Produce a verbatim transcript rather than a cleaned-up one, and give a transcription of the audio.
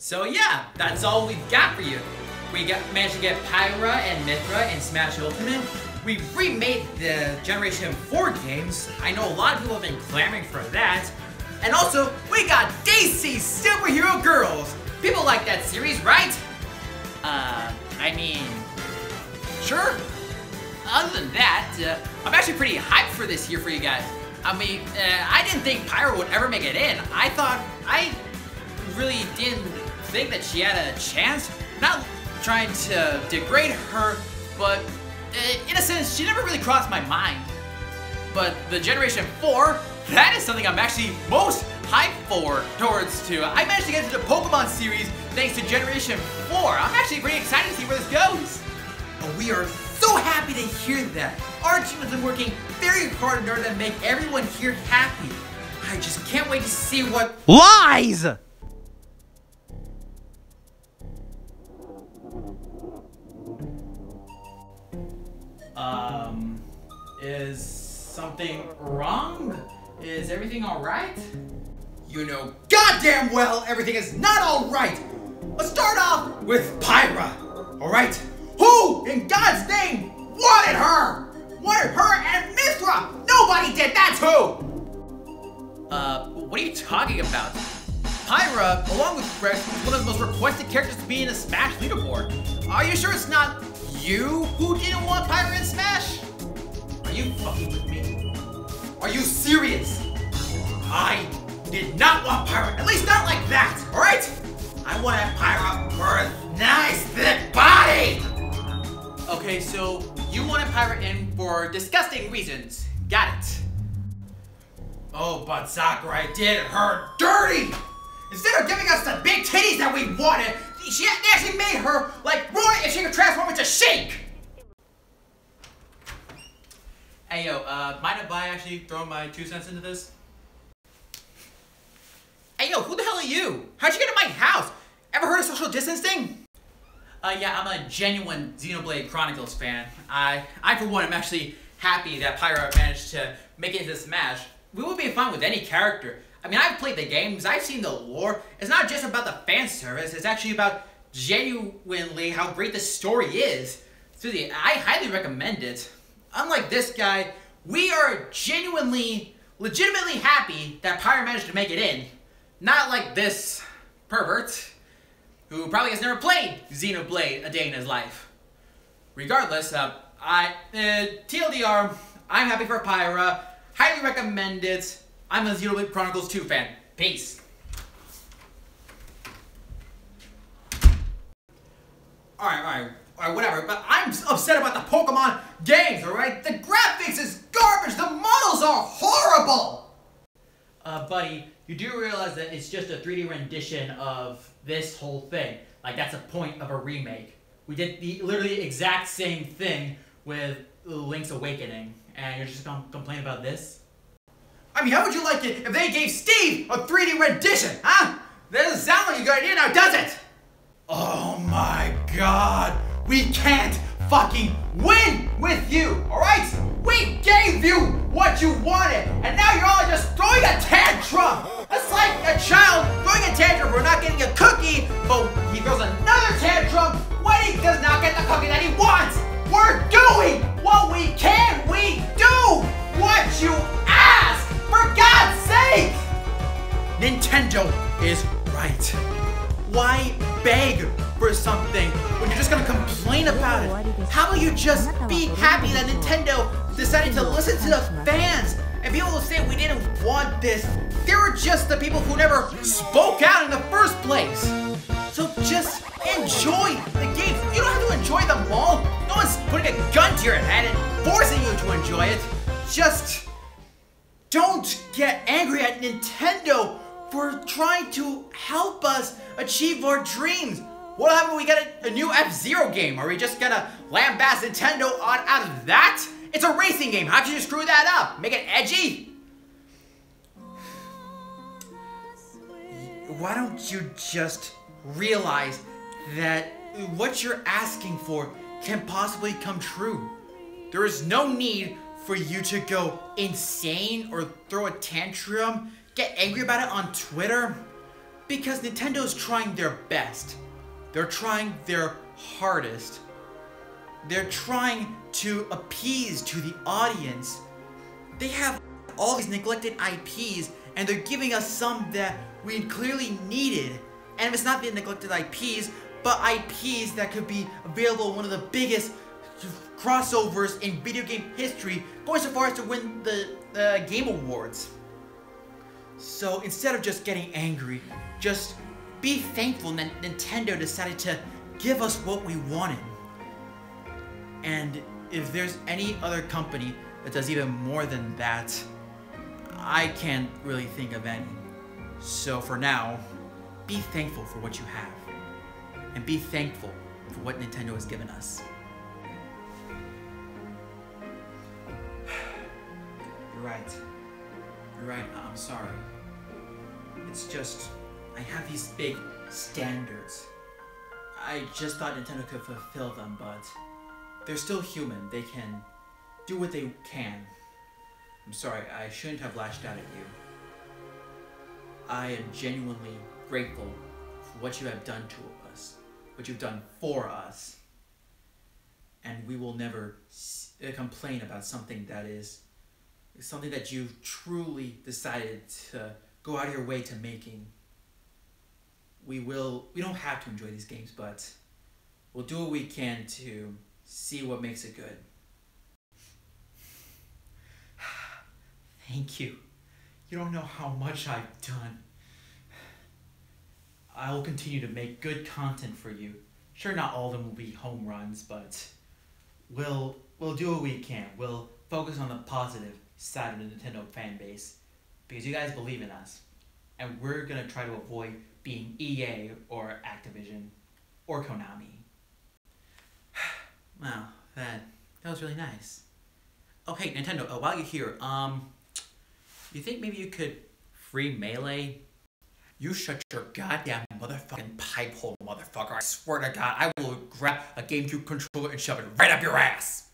So yeah, that's all we've got for you. We got, managed to get Pyra and Mythra in Smash Ultimate. We remade the Generation four games. I know a lot of people have been clamoring for that. And also, we got D C Super Hero Girls. People like that series, right? Uh, I mean, sure. Other than that, uh, I'm actually pretty hyped for this year for you guys. I mean, uh, I didn't think Pyra would ever make it in. I thought, I really didn't think that she had a chance. Not trying to degrade her, but uh, in a sense, she never really crossed my mind. But the Generation four, that is something I'm actually most hyped for towards two. I managed to get into the Pokemon series thanks to Generation four. I'm actually pretty excited to see where this goes. But we are so happy to hear that. Our team has been working very hard in order to make everyone here happy. I just can't wait to see what— LIES! Um, is something wrong? Is everything alright? You know goddamn well everything is not alright! Let's start off with Pyra, alright? Who in God's name wanted her? Wanted her and Mythra! Nobody did, that's who! Uh, what are you talking about? Pyra, along with Fresh, is one of the most requested characters to be in a Smash leaderboard. Are you sure it's not you who didn't want Pyra in Smash? Are you fucking with me? Are you serious? I did not want Pyra, at least not like that, alright? I wanted Pyra for a nice thick body! Okay, so you wanted Pyra in for disgusting reasons. Got it. Oh, but Sakurai did her dirty! Instead of giving us the big titties that we wanted, she actually made her like Roy if she could transform into Sheik! Hey yo, uh, mind if I actually throw my two cents into this? Hey yo, who the hell are you? How'd you get in my house? Ever heard of social distancing? Uh, yeah, I'm a genuine Xenoblade Chronicles fan. I, I for one, am actually happy that Pyra managed to make it into Smash. We would be fine with any character. I mean, I've played the games, I've seen the lore. It's not just about the fan service, it's actually about genuinely how great the story is. So the, I highly recommend it. Unlike this guy, we are genuinely, legitimately happy that Pyra managed to make it in. Not like this pervert, who probably has never played Xenoblade a day in his life. Regardless, uh, I, uh, T L D R, I'm happy for Pyra. Highly recommend it. I'm a Xenoblade Chronicles two fan. Peace. Alright, alright, alright, whatever, but I'm upset about the Pokemon games, alright? The graphics is garbage! The models are horrible! Uh, buddy, you do realize that it's just a three D rendition of this whole thing. Like, that's a point of a remake. We did the literally exact same thing with Link's Awakening, and you're just gonna complain about this? I mean, how would you like it if they gave Steve a three D rendition, huh? That doesn't sound like a good idea now, does it? Oh my god, we can't fucking win with you, alright? We gave you what you wanted, and now you're all just throwing a tantrum! That's like a child throwing a tantrum for not getting a cookie, but he throws another tantrum when he does not get the cookie that he wants! We're doing what we can! We do what you ask! For God's sake! Nintendo is right. Why beg for something when you're just gonna complain about it? How about you just be happy that Nintendo decided to listen to the fans? And people will say we didn't want this. They were just the people who never spoke out in the first place. So just enjoy the games. You don't have to enjoy them all. No one's putting a gun to your head and forcing you to enjoy it. Just don't get angry at Nintendo for trying to help us achieve our dreams. What happened when we get a, a new F-Zero game? Are we just gonna lambast Nintendo on out of that? It's a racing game. How could you screw that up? Make it edgy? Why don't you just realize that what you're asking for can possibly come true? There is no need for you to go insane or throw a tantrum, get angry about it on Twitter. Because Nintendo's trying their best. They're trying their hardest. They're trying to appease to the audience. They have all these neglected I Ps, and they're giving us some that we clearly needed. And it's not the neglected I Ps, but I Ps that could be available in one of the biggest crossovers in video game history, going so far as to win the uh, Game Awards. So instead of just getting angry, just be thankful that Nintendo decided to give us what we wanted. And if there's any other company that does even more than that, I can't really think of any. So for now, be thankful for what you have. And be thankful for what Nintendo has given us. You're right. You're right, I'm sorry. It's just, I have these big standards. I just thought Nintendo could fulfill them, but they're still human. They can do what they can. I'm sorry, I shouldn't have lashed out at you. I am genuinely grateful for what you have done to us, what you've done for us. And we will never s complain about something that is something that you've truly decided to go out of your way to making. We will, we don't have to enjoy these games, but we'll do what we can to see what makes it good. Thank you. You don't know how much I've done. I will continue to make good content for you. Sure, not all of them will be home runs, but we'll, we'll do what we can. We'll focus on the positive side of the Nintendo fan base, because you guys believe in us, and we're gonna try to avoid being E A or Activision or Konami. Wow, that that was really nice. Oh hey Nintendo, uh, while you're here, um, you think maybe you could free Melee? You shut your goddamn motherfucking pipe hole, motherfucker! I swear to God, I will grab a GameCube controller and shove it right up your ass.